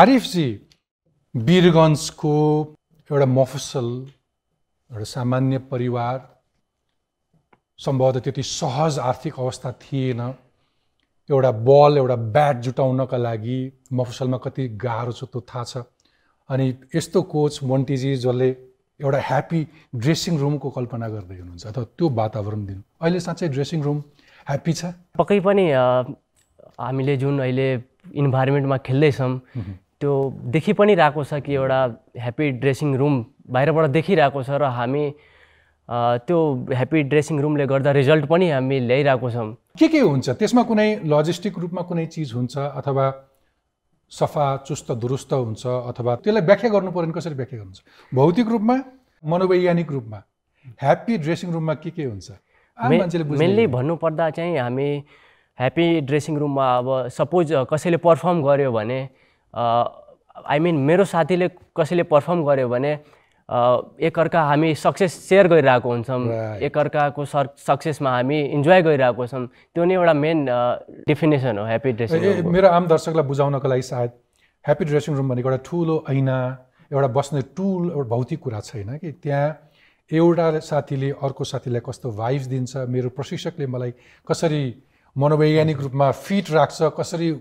आरिफजी वीरगञ्जको एउटा मफसल एउटा सामान्य परिवार सम्भवतः त्यति सहज आर्थिक अवस्था थिएन एउटा बल एउटा ब्याट जुटाउनका लागि मफसलमा कति गाह्रो छ त्यो थाहा छ अनि यस्तो कोच मन्टीजी जसले एउटा ह्यापी ड्रेसिङ रुमको कल्पना गर्दै हुनुहुन्छ अथवा त्यो वातावरण दिनु अहिले साच्चै ड्रेसिङ रुम ह्यापी छ पक्कै पनि हामीले जुन अहिले इन्भायरमेन्टमा खेल्दै छम त्यो देखि पनि राको छ कि एउटा ह्यापी ड्रेसिङ रुम बाहिरबाट देखिराको छ र हामी त्यो ह्यापी ड्रेसिङ रुमले गर्दा रिजल्ट पनि हामी ल्याइराको छम के हुन्छ त्यसमा कुनै लजिस्टिक रूपमा कुनै चीज हुन्छ अथवा सफा चुस्त दुरुस्त हुन्छ अथवा त्यसलाई व्याख्या गर्नु पर्यो नि कसरी व्याख्या गर्नुहुन्छ भौतिक रूपमा मनोवैज्ञानिक रूपमा ह्यापी ड्रेसिङ रुममा के हुन्छ मेनली भन्नु पर्दा चाहिँ हामी ह्यापी ड्रेसिङ रुममा अब सपोज कसैले परफर्म गर्यो भने आई मिन मेरो साथीले कसैले परफर्म गर्यो भने एकअर्का हामी सक्सेस सेयर गरिरहेको हुन्छौं एकअर्काको सक्सेसमा हामी इन्जोय गरिरहेको छौं त्यो नै एउटा मेन डेफिनेसन हो ह्यापी ड्रेसिङ रुम मेरो आम दर्शकलाई बुझाउनका लागि सायद ह्यापी ड्रेसिङ रुम भनेको एउटा ठूलो ऐना एउटा बस्ने टुल एउटा भौतिक कुरा छैन कि त्यहाँ एउटा साथीले अर्को साथीलाई कस्तो भाइब्स दिन्छ मेरो प्रशिक्षकले मलाई कसरी मनोवैज्ञानिक रूपमा फिट राख्छ कसरी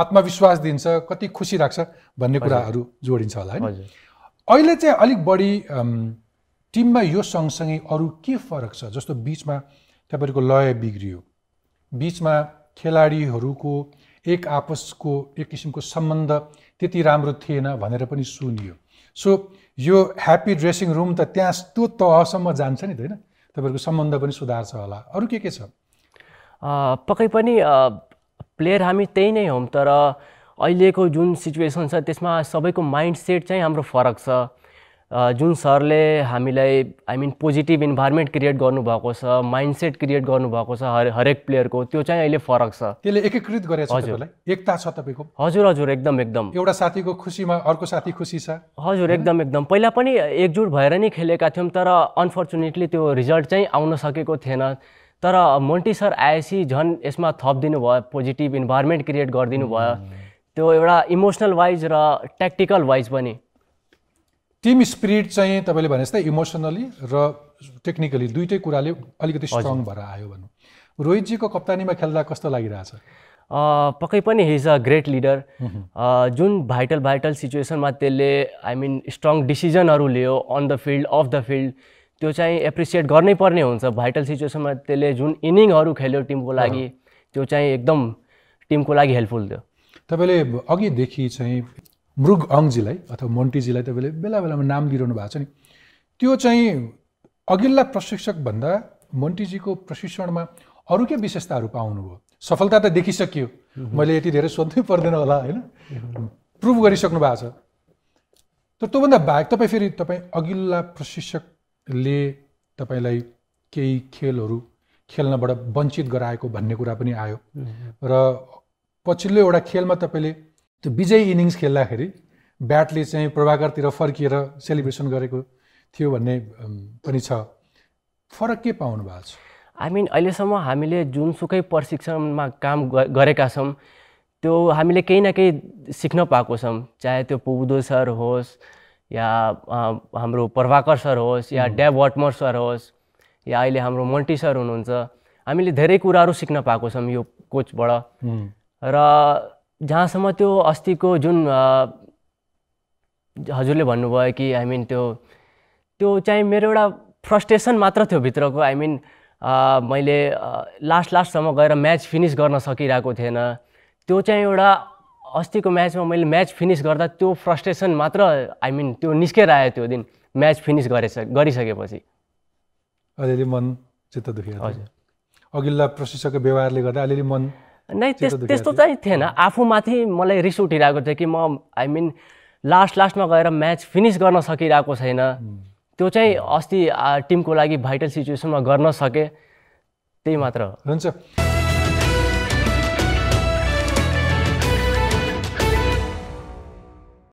आत्मविश्वास दिन्छ कति खुसी राख्छ भन्ने कुराहरु जोडिन्छ होला हैन अहिले चाहिँ अलिक बढी टिममा यो सँगसँगै अरु के फरक छ जस्तो बीचमा तपाईहरुको लय बिग्रियो बीचमा खेलाडीहरुको एक आपसको एक किसिमको सम्बन्ध त्यति राम्रो थिएन भनेर पनि सुनियो सो यो ह्यापी ड्रेसिङ रुम त त्यहाँ त्यो तहसम्म जान्छ नि त हैन तपाईहरुको सम्बन्ध पनि सुधार्छ होला अरु के छ पक्कै पनि प्लेयर हामी त्यही नै हौं तर अहिलेको जुन सिचुएसन छ त्यसमा सबैको माइन्डसेट चाहिँ हाम्रो फरक छ जुन सरले हामीलाई I mean positive environment create गर्नु भएको छ माइन्डसेट क्रिएट गर्नु भएको छ हरेक प्लेयरको त्यो चाहिँ अहिले फरक छ त्यसले एकीकृत गरेछ तपाईलाई एकता छ तपाईको हजुर हजुर एकदम एकदम एउटा साथीको खुसीमा अर्को साथी खुसी छ हजुर एकदम एकदम पहिला पनि एकजुट भएर नै खेलेका थियौं तर अनफर्चुनेटली त्यो रिजल्ट चाहिँ आउन सकेको थिएन तर मोन्टी सर आएपछि झन् यसमा थप दिनु भयो पोजिटिभ इन्भायरमेन्ट क्रिएट गर्दिनु भयो त्यो एउटा इमोशनल वाइज र ट्याक्टिकल वाइज पनि टिम स्पिरिट चाहिँ तपाईले भने जस्तै इमोशनली र टेक्निकली दुईटै कुराले अलिकति स्ट्रङ भएर आयो भन्नु रोहित जी को कप्तानीमा खेल्दा कस्तो लागिरहेछ पक्कै पनि he is a great leader जुन भाइटल भाइटल सिचुएसनमा त्यसले आई मिन स्ट्रङ डिसिजनहरु लियो on the field of the field त्यो चाहिँ एप्रिसिएट गर्नै पर्ने हुन्छ भाइटल सिचुएसनमा त्यसले जुन इनिङहरु खेल्यो टिमको लागि त्यो चाहिँ एकदम टिमको लागि हेल्पफुल थियो तपाईले अघि देखि चाहिँ मृग अंगजीलाई अथवा मोन्टीजीलाई तपाईले बेलाबेलामा नाम दिइरहनु भएको छ नि त्यो चाहिँ अघिल्ला प्रशिक्षक भन्दा मोन्टीजीको प्रशिक्षणमा अरु के विशेषताहरु पाउनु भयो सफलता त देखिसक्यो मैले यति धेरै सोध्नै पर्दैन होला हैन प्रुभ गरिसक्नु भएको छ तर त्यो भन्दा बाहेक तपाई फेरि तपाई अघिल्ला प्रशिक्षक ले तपाईलाई केही खेलहरु खेल्नबाट वञ्चित गराएको भन्ने कुरा पनि आयो र पछिल्लो एउटा खेलमा तपाईले त्यो विजय इनिङ्स खेल्दाखेरि ब्याटले चाहिँ प्रभाकरतिर फर्किएर सेलिब्रेसन गरेको थियो भन्ने पनि छ फरक के पाउनु भएको छ आई मिन अहिलेसम्म हामीले जुन सुकै प्रशिक्षणमा काम गरेका छम त्यो हामीले केही न केही सिक्न पाएको छम चाहे त्यो पुबुदो सर होस् या हाम्रो प्रभाकर सर होस् या ड्याब वाटमर सर होस् या अहिले हाम्रो मोन्टी सर हुनुहुन्छ हामीले धेरै कुराहरु सिक्न पाएको छम यो कोचबाट र जहाँसम्म त्यो अस्तिको जुन हजुरले भन्नुभयो कि आई मिन त्यो त्यो चाहिँ मेरो एउटा फ्रस्ट्रेसन मात्र थियो भित्रको आई मिन मैले लास्टसम्म गएर म्याच फिनिश गर्न सकिरहेको थिएन त्यो चाहिँ एउटा अस्तिको म्याचमा मैले म्याच फिनिश गर्दा त्यो फ्रस्ट्रेसन मात्र आई मिन त्यो निस्केर आयो त्यो दिन म्याच फिनिश गरिसकेपछि अलिअलि मन चित्त दुखेको हजुर अघिल्ला प्रशिक्षकको व्यवहारले गर्दा अलिअलि मन नै त्यस्तो चाहिँ थिएन आफूमाथि मलाई रिस उठिरहेको थियो कि म आई मिन लास्टमा गएर म्याच फिनिश गर्न सकिरहेको छैन त्यो चाहिँ अस्ति टिमको लागि भाइटल सिचुएसनमा गर्न सके त्यही मात्र हो हुन्छ